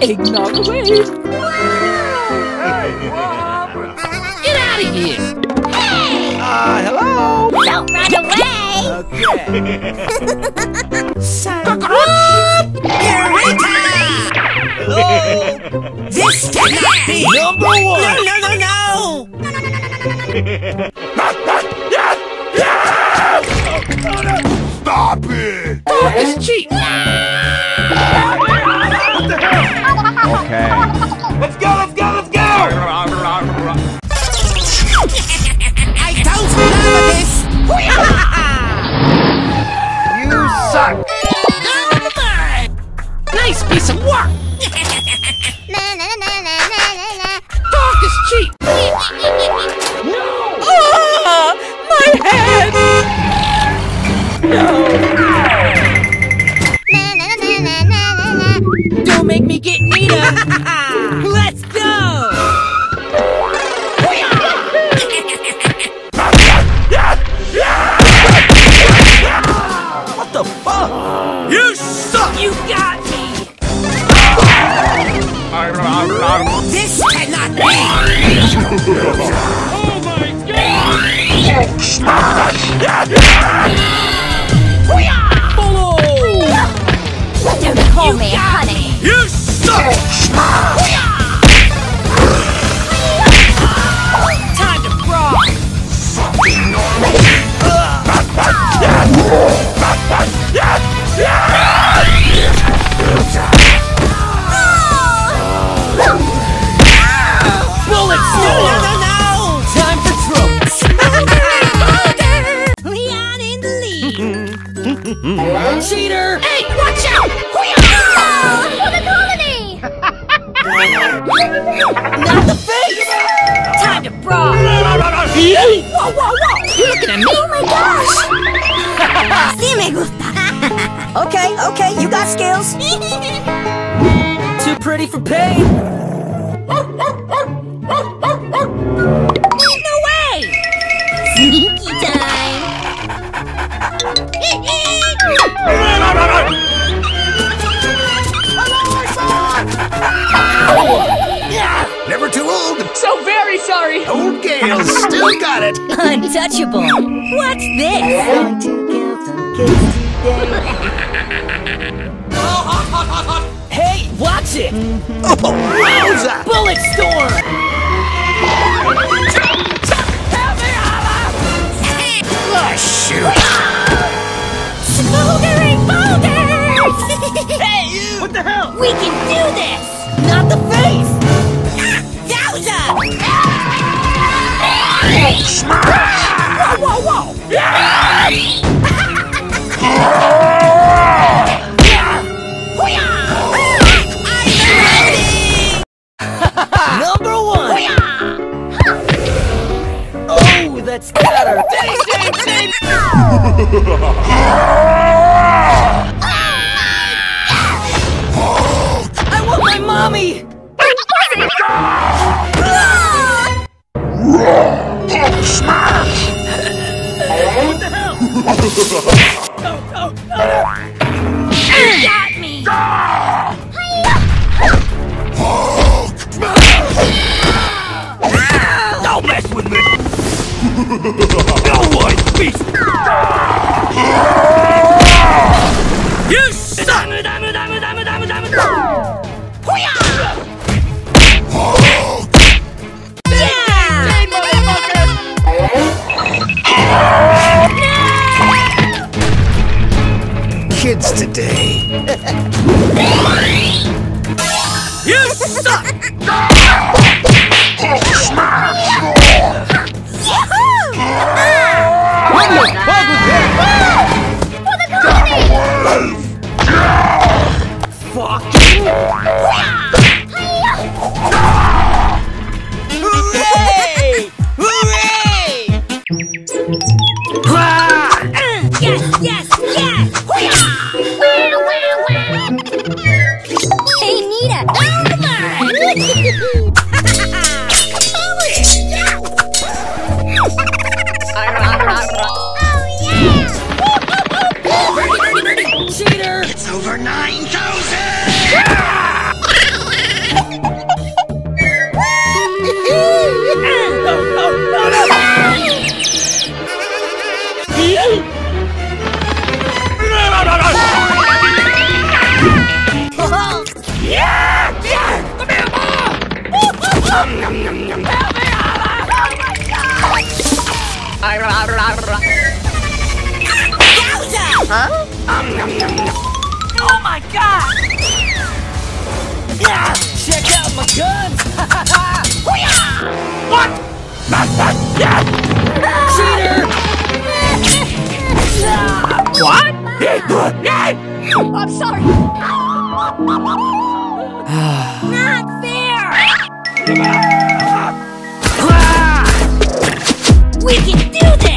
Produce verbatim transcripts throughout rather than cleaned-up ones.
Eggnog away! Get out of here! Hey! Uh, hello! Don't run away! Okay. So hello! This cannot be number one! No, no, no, no! No, no, no, no, no, no, no! Stop it! Oh, it's cheap! What the hell? Okay. Let's go, let's go, let's go! I don't remember this! You suck! Nice piece of work! Dog is cheap! No! Oh, my head! No! Don't make me get Nita! Let's go! What the fuck? You suck! You got me! This cannot be! Oh my god! Follow! Don't call me honey! You suck! Time to Brock! Bullets! No, no, no, no! Time for troops! Leon in the lead! Cheater! Hey, watch out! Not the face! Time to brawl! Whoa, whoa, whoa! You're looking at me? Oh my gosh! Si me gusta! Okay, okay, you got skills! Too pretty for pain! No way! Sneaky time! Never too old. So very sorry. Old Gale's still got it. Untouchable. What's this? I'm going to give some kids today. Oh, hot, hot, hot, hot. Hey, watch it. Mm-hmm. Oh, wowza. Bullet storm. Help me, Ala. Oh, shoot. Bouldering boulders. Hey, you. What the hell? We can do this. Not the face. Whoa, whoa, whoa! Yeah. Number one! Oh, that's better! Dang, dang, dang. I want my mommy! Smash! What the hell? No, no, no! You got me! Smash! Don't mess with me! No one beats! You suck! Kids today. You suck! Smash! Fuck you! Hooray! Hooray! Yes, yes, yes! Over nine thousand! Huh? Oh my god! Yeah, check out my guns! What? Cheater! What? I'm sorry! Not fair! We can do this!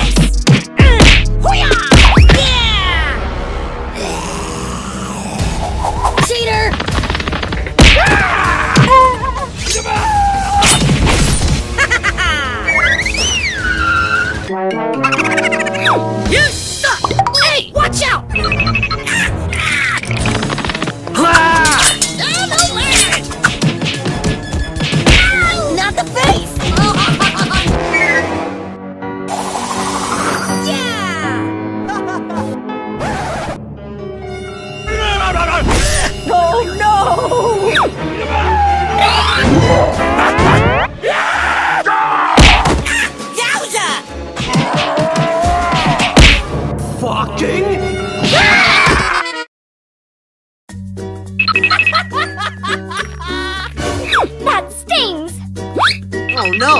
You suck! Hey, watch out! No, no land! Not the face! Yeah! Oh no! That stings! Oh no!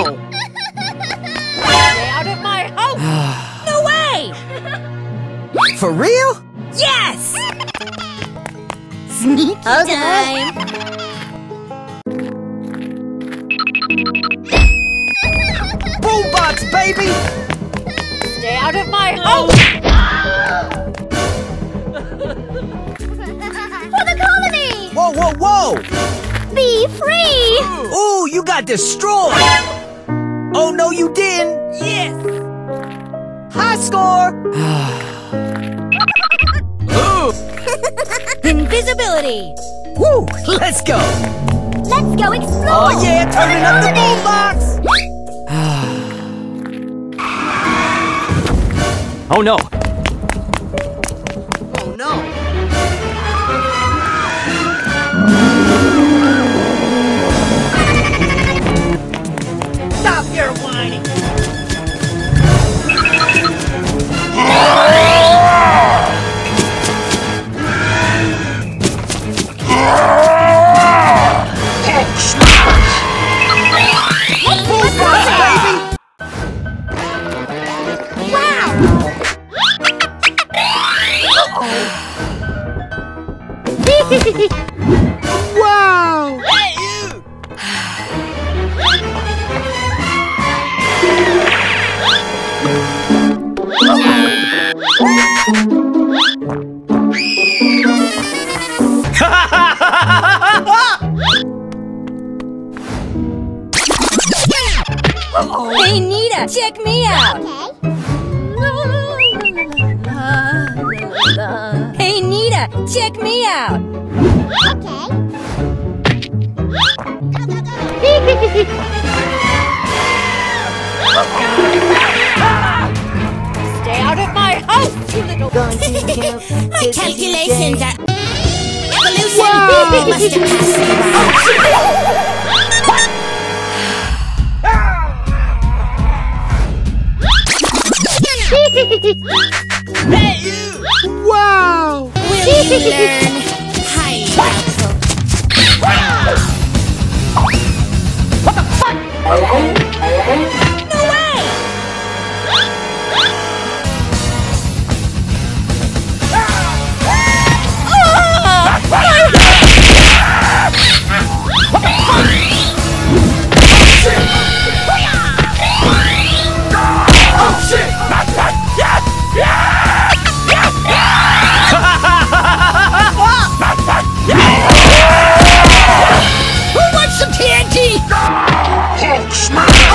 Stay out of my house! No way! For real? Yes! Sneaky okay. time! Bullbox, baby! Stay out of my house! For the colony! Whoa, whoa, whoa! Be free! Ooh, you got destroyed! Oh, no, you didn't! Yes! High score! Invisibility! Woo! Let's go! Let's go explore! Oh, yeah, turning up the boombox! Oh, no! Wow! Hey Nita, check me out! Okay. Hey Nita, check me out! Okay. Stay out of my house, you little. My calculations are. Evolution wow. must have passed me by. Wow! Will you learn? What the fuck? No way! Oh! What the fuck?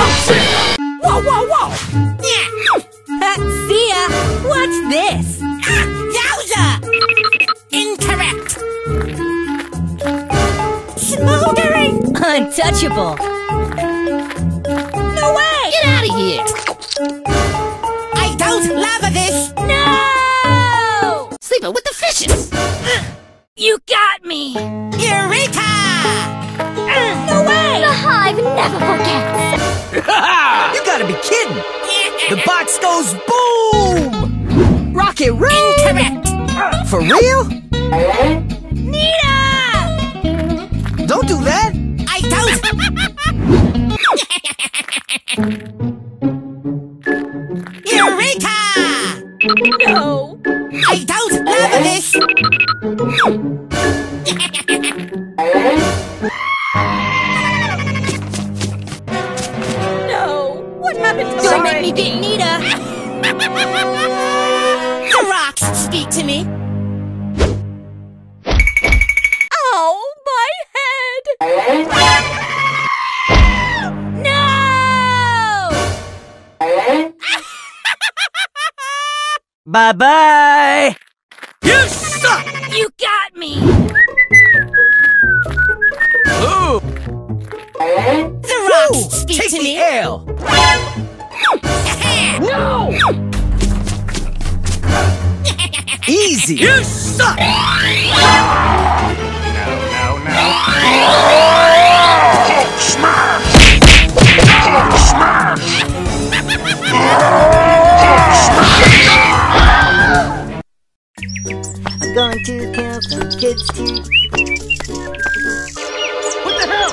Oh shit! Whoa, whoa, whoa! Yeah. Uh, see ya! What's this? Ah, yowza! Incorrect! Smoldering! Untouchable! No way! Get out of here! I don't love this! No! Sleeping with the fishes! Uh, you got me! Eureka! Uh, no way! The hive never forgets! You gotta be kidding! The box goes boom! Rocket room! Incorrect! for real? Nita! Don't do that! I don't! Eureka! No! I don't love this! No! What happened to Don't make me beat Nita! The rocks speak to me. Oh, my head! No! Bye-bye! You suck! You got me! Ooh. The rocks Ooh, speak take to the me. L. No! Easy! You suck! No, no, no. Smash! Smash! Smash! I'm going to kill some kids too. What the hell?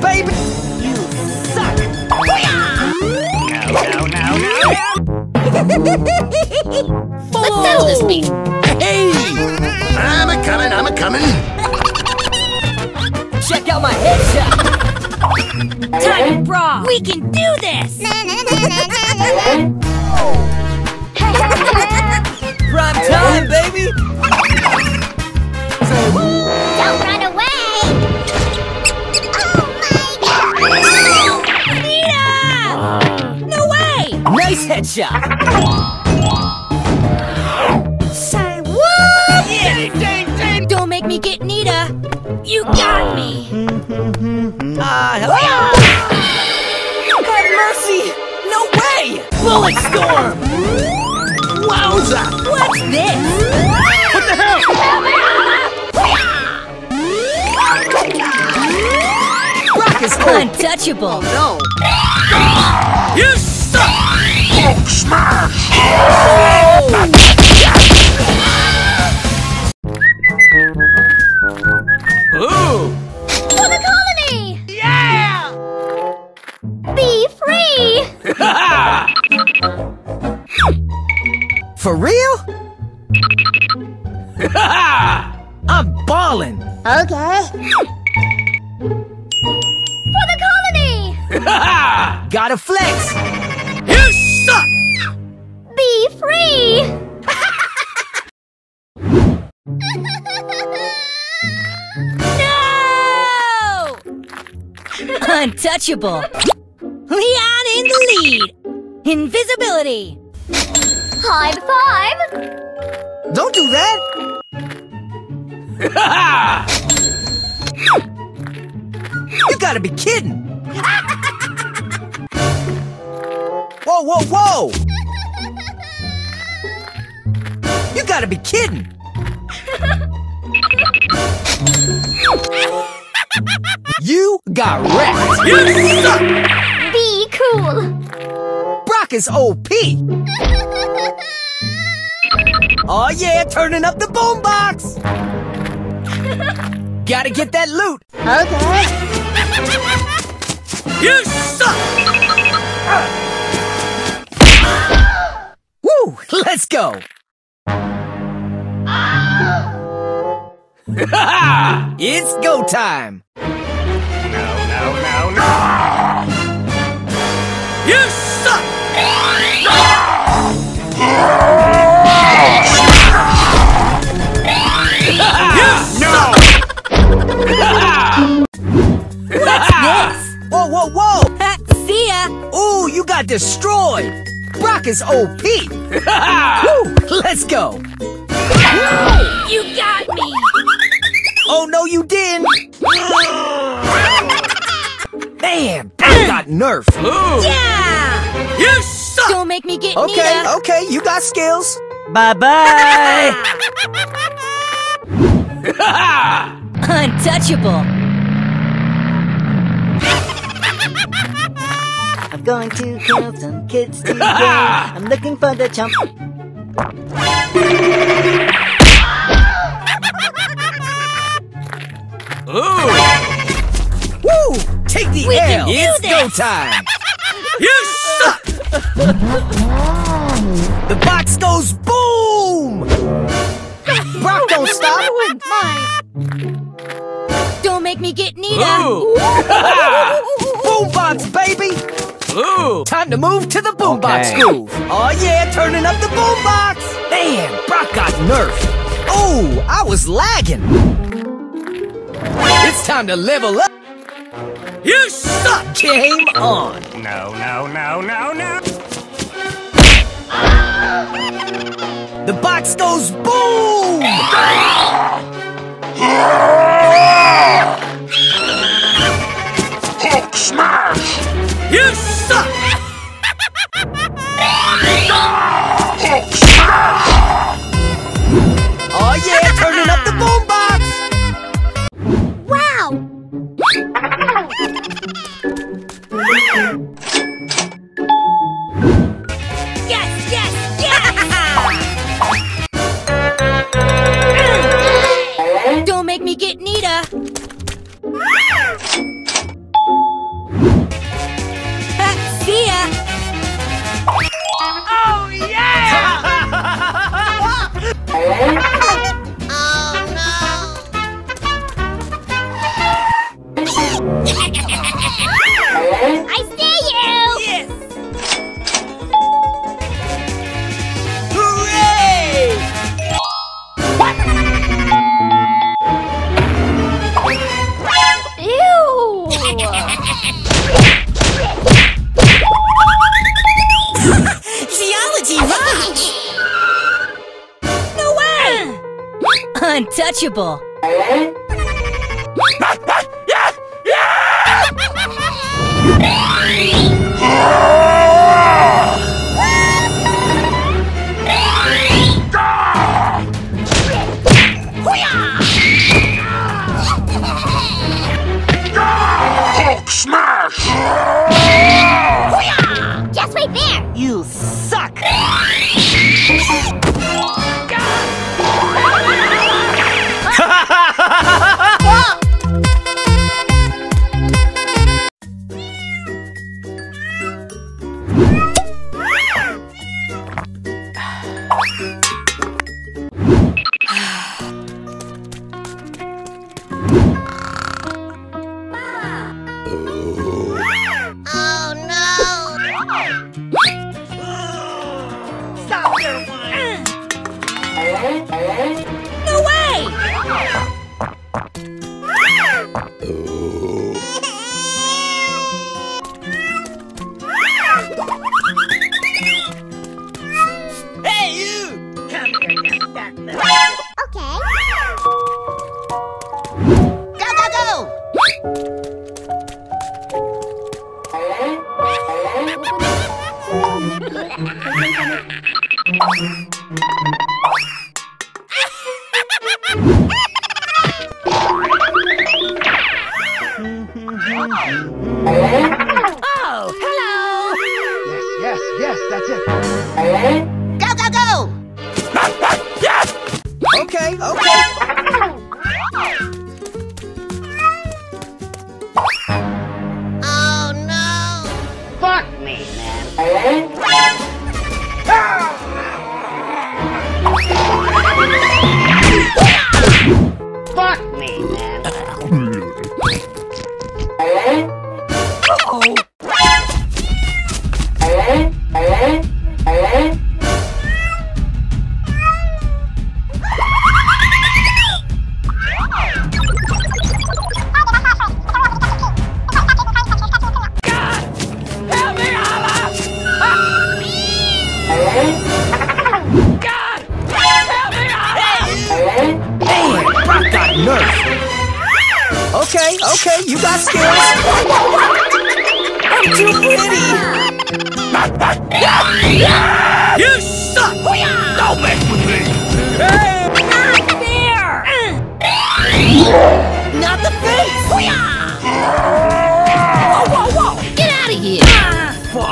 Baby, you suck! No, no, no, no! Let's settle this beat! Hey! I'm a comin', I'm a comin'! Check out my headshot! Time, Brock! We can do this! Prime time, baby! Don't run away! Nice headshot! Say what? Yeah. Dang, dang, dang. Don't make me get Nita! You got me! Ah, uh, hello! Have mercy! No way! Bullet storm! Wowza! What's this? What the hell? Brock is untouchable! Oh, no! You suck! Smash! Ooh! To the colony! Yeah! Be free! For real? I'm ballin'! Okay. For the colony! Gotta flex! You suck! Be free! No! Untouchable! Leon in the lead! Invisibility! High five! Don't do that! You gotta be kidding! Whoa, whoa, whoa! You gotta be kidding! You got wrecked! You suck! Be cool! Brock is O P! Aw yeah, turning up the boombox! Gotta get that loot! Okay! You suck! Woo! Let's go! It's go time! No, no, no, no! You suck! You suck! What's this? Whoa, whoa, whoa! Ha, see ya! Ooh, you got destroyed! Brock is O P! Woo, let's go! You got me! Oh no, you didn't! Man, I got nerfed! Yeah! You suck! Don't make me get Okay, Nita. okay, you got skills! Bye-bye! Untouchable! going to kill some kids today. I'm looking for the chump. Ooh! Woo! Take the we L! It's go time! You suck! The box goes boom! Brock don't stop! Don't make me get Nita! Ooh. Boombox, baby! Ooh. Time to move to the boombox okay. groove! Oh yeah, turning up the boombox! Damn, Brock got nerfed! Oh, I was lagging! It's time to level up! You suck! Game on! No, no, no, no, no! The box goes boom! Hulk smash! You suck! Hulk smash! Oh yeah, turning up the boom box! Untouchable! Hulk smash! Just wait there! You suck! Whoa,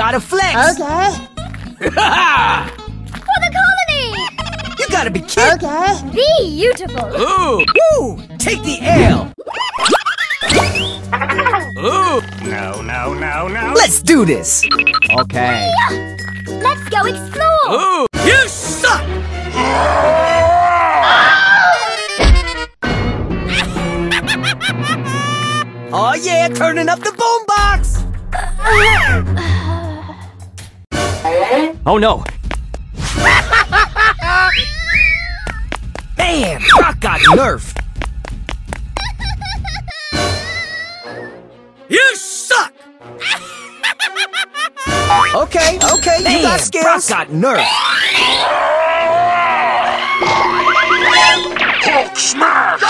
gotta flex. Okay. For the colony. You gotta be kidding. Okay. Beautiful. Ooh. Woo. Take the L. Ooh. No, no, no, no. Let's do this. Okay. Let's go explore. Ooh. You suck. Oh yeah, turning up the boombox! Oh no! Bam! Brock got nerfed! You suck! Okay, okay, you Bam, got skills! Brock got nerfed! Hulk smash!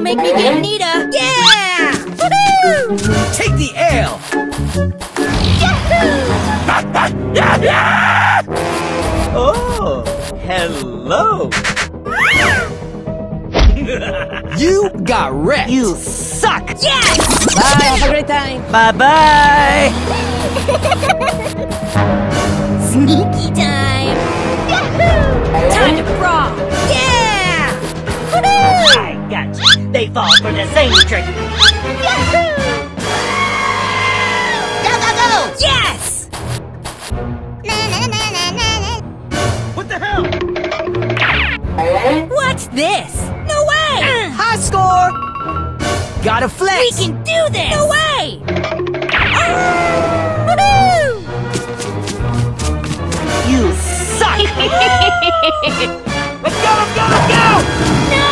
Make me get Nita! Yeah! Woohoo! Take the L! Yahoo! Oh, hello! You got wrecked! You suck! Yes! Bye, have a great time! Bye-bye! Sneaky time! Yahoo! Time to brawl! Yeah! Woohoo! I got you! They fall for the same trick. Yahoo! Go, go, go! Yes! Na, na, na, na, na, na. What the hell? What's this? No way! Uh, High score! Gotta flex! We can do this! No way! Oh! Woohoo! You suck! Let's go, let's go, let's go! No!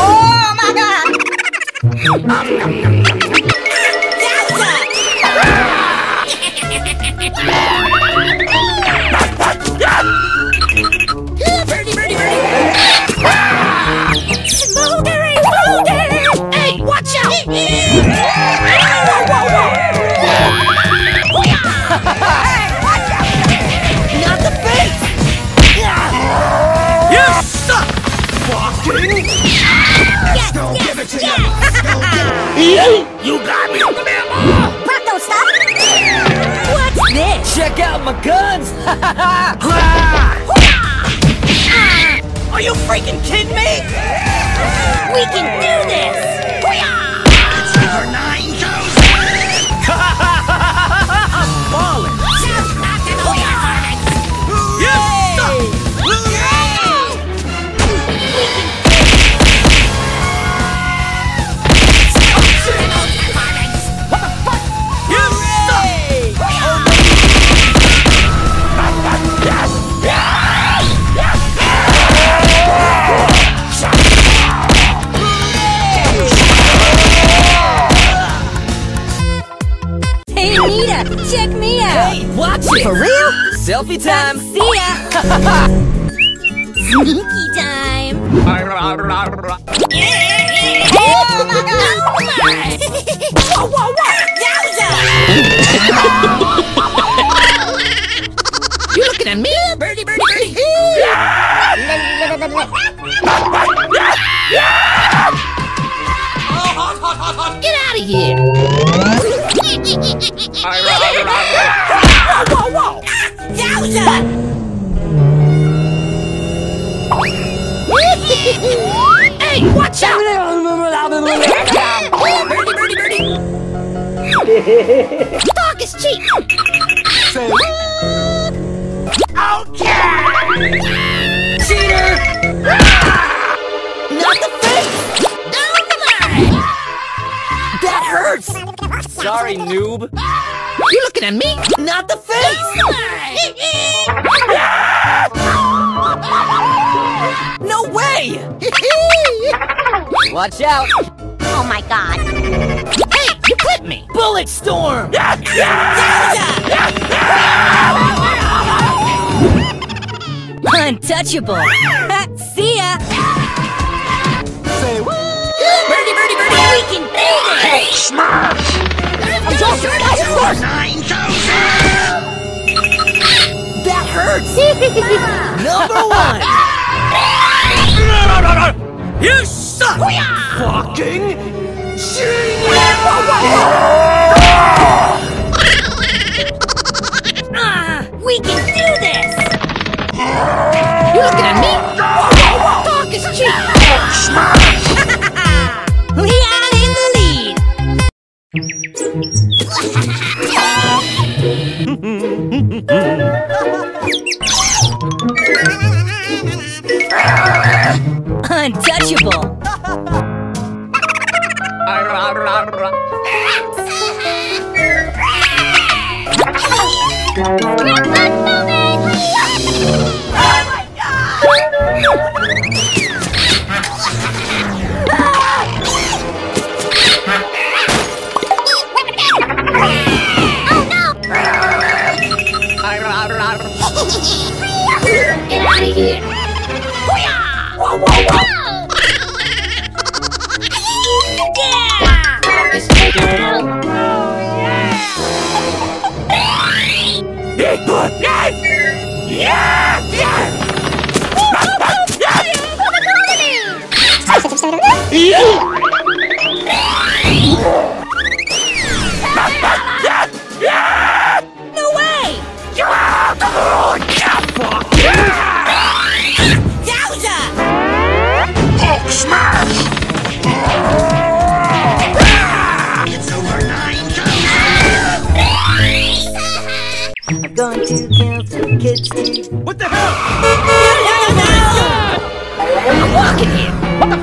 Oh my god! Birdie, birdie, birdie! Smoldering, smoldering! Hey, watch out! Whoa, whoa, whoa! Hey, watch out! Not the face! You suck! Yes, don't yes, give it to yes. You. You got me, Mama. Brock, don't stop. What's this? Check out my guns. Are you freaking kidding me? We can do this. It's over nine thousand. I'm falling. Check me out! Hey, watch it! For real? Selfie time! See ya! Sneaky time! Oh my god! Oh my! Whoa, whoa, whoa! Yowza! You looking at me? Birdie, birdie, birdie! Get out of here! Whoa, whoa, whoa! Yowza! Hey, watch out! Birdie, birdie, birdie! Talk is cheap! Say what? Okay! Cheater! Not the face! Don't lie! That hurts! Sorry, noob! You looking at me? Not the face! Watch out! Oh my god! Hey! You clipped me! Bullet storm! Untouchable! See ya! Say what? Birdie, birdie, birdie! We can build it! Hey, smash! I'm talking about your horse! nine thousand! That hurts! Number one! You suck! Fucking genius! Ah, we can do this! You looking at me? Talk is cheap! Leon in the lead! Untouchable! Here. Whoa, whoa, whoa. Yeah! Brock is taking it out. No way! Yeah! Smash! It's over nine thousand! I'm going to kill some kids. What the hell? No, no, no! I'm walking here! What the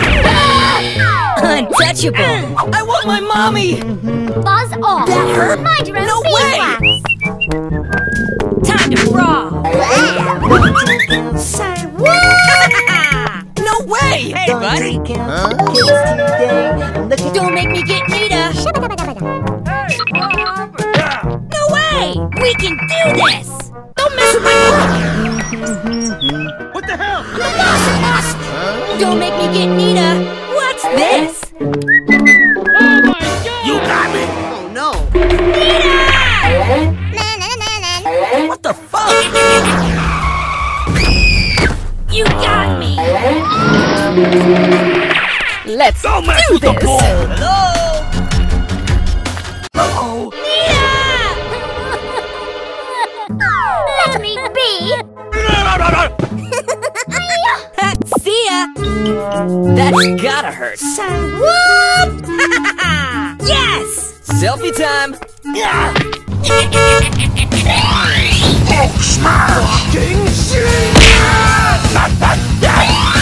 fuck? Untouchable! I want my mommy! Buzz off! That hurt my dress! No way! Time to brawl! Say what? No way! Hey, buddy! Huh? Don't make me get Nita! No way! We can do this! Don't mess with my book! What the hell? The boss lost! Don't make me get Nita! What's this? Oh my god! You got me! Oh no! Nita! What the fuck? You got me! Let's Don't mess do with this! The ball. Hello? Uh-oh! Yeah. Let me be! See ya! That's gotta hurt! So what? Yes! Selfie time! Oh, smash! Fucking shit!